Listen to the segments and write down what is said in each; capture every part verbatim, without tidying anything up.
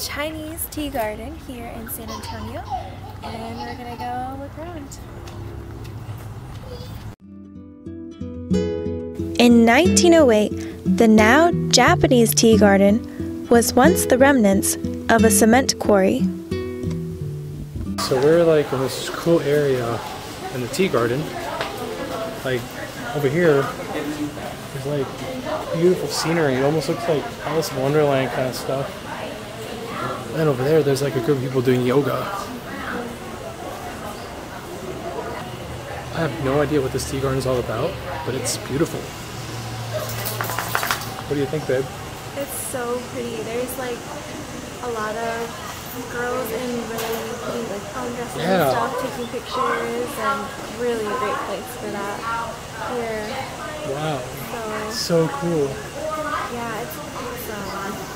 Chinese Tea Garden here in San Antonio, and we're gonna go look around. In nineteen oh eight, the now Japanese Tea Garden was once the remnants of a cement quarry. So we're like in this cool area in the tea garden. Like over here, there's like beautiful scenery. It almost looks like Alice in Wonderland kind of stuff. And over there, there's like a group of people doing yoga. I have no idea what this tea garden is all about, but it's beautiful. What do you think, babe? It's so pretty. There's like a lot of girls in really pretty like prom dresses yeah. and stuff, taking pictures, and really a great place for that here. Wow. So, so cool. Yeah, it's awesome.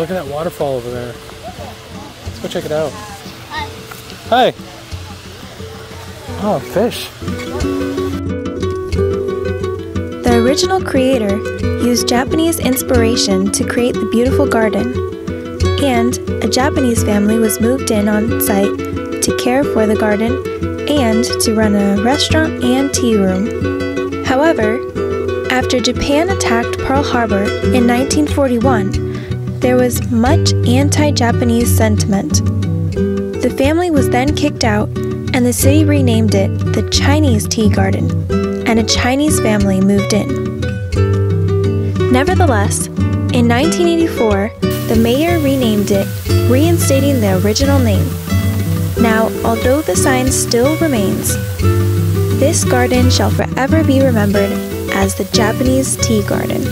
Look at that waterfall over there. Let's go check it out. Hi. Hi. Oh, fish. The original creator used Japanese inspiration to create the beautiful garden, and a Japanese family was moved in on site to care for the garden and to run a restaurant and tea room. However, after Japan attacked Pearl Harbor in nineteen forty-one, there was much anti-Japanese sentiment. The family was then kicked out, and the city renamed it the Chinese Tea Garden, and a Chinese family moved in. Nevertheless, in nineteen eighty-four, the mayor renamed it, reinstating the original name. Now, although the sign still remains, this garden shall forever be remembered as the Japanese Tea Garden.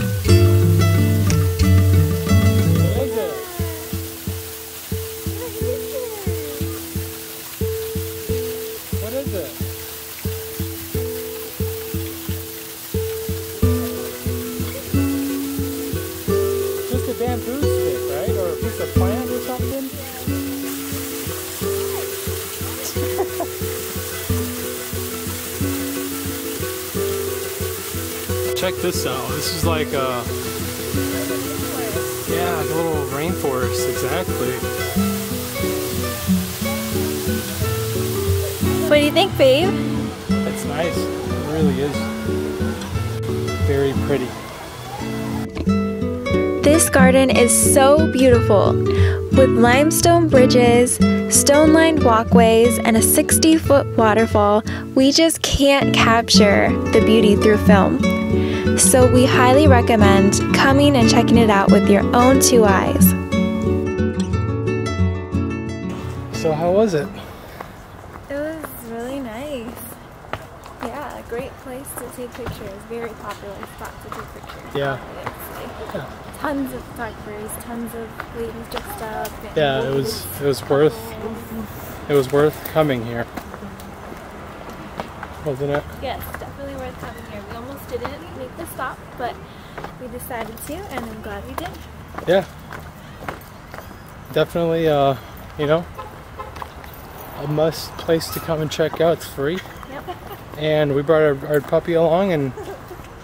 Bamboo stick, right? Or a piece of plant or something? Check this out. This is like a... yeah, like a little rainforest, exactly. What do you think, babe? It's nice. It really is. Very pretty. This garden is so beautiful, with limestone bridges, stone-lined walkways, and a sixty-foot waterfall. We just can't capture the beauty through film. So we highly recommend coming and checking it out with your own two eyes. So how was it? It was really nice. Yeah, a great place to take pictures. Very popular spot to take pictures. Yeah. yeah. Tons of photographers, tons of ladies dressed up. Yeah, it was it was worth it was worth coming here, wasn't it? Yes, definitely worth coming here. We almost didn't make the stop, but we decided to, and I'm glad we did. Yeah, definitely. Uh, you know, a must place to come and check out. It's free. Yep. And we brought our, our puppy along, and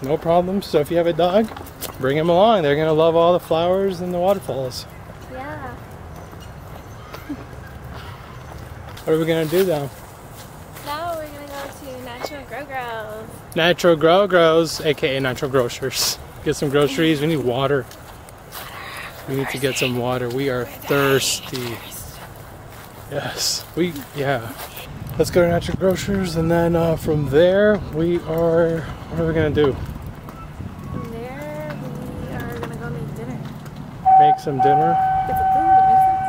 no problem. So if you have a dog, bring them along. They're going to love all the flowers and the waterfalls. Yeah. What are we going to do now? Now we're going to go to Natural Grocers. Natural Grocers, aka Natural Grocers. Get some groceries. We need water. We need to get some water. We are thirsty. Yes. We, yeah. Let's go to Natural Grocers, and then uh, from there we are, what are we going to do? Make some dinner.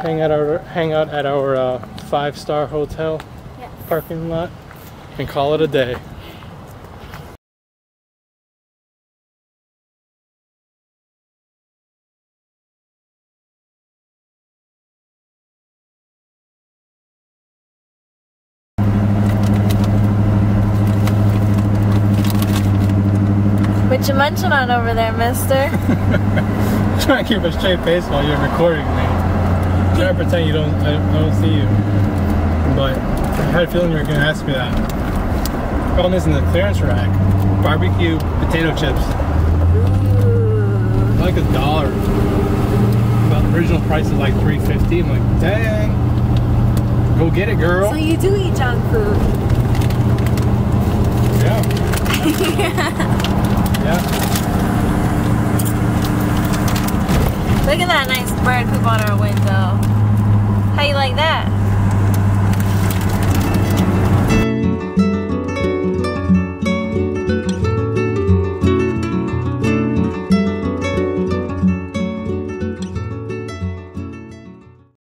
Hang out our hang out at our uh, five-star hotel yes. parking lot, and call it a day. What you munching on over there, mister? Trying to keep a straight face while you're recording me. I'm trying to pretend you don't, I don't, I don't see you. But I had a feeling you were going to ask me that. I found this in the clearance rack. Barbecue potato chips. Like a dollar. But the original price is like three fifty. I'm like, dang. Go get it, girl. So you do eat junk food. Yeah. Yeah. Yeah. Look at that nice bird poop on our window. How you like that?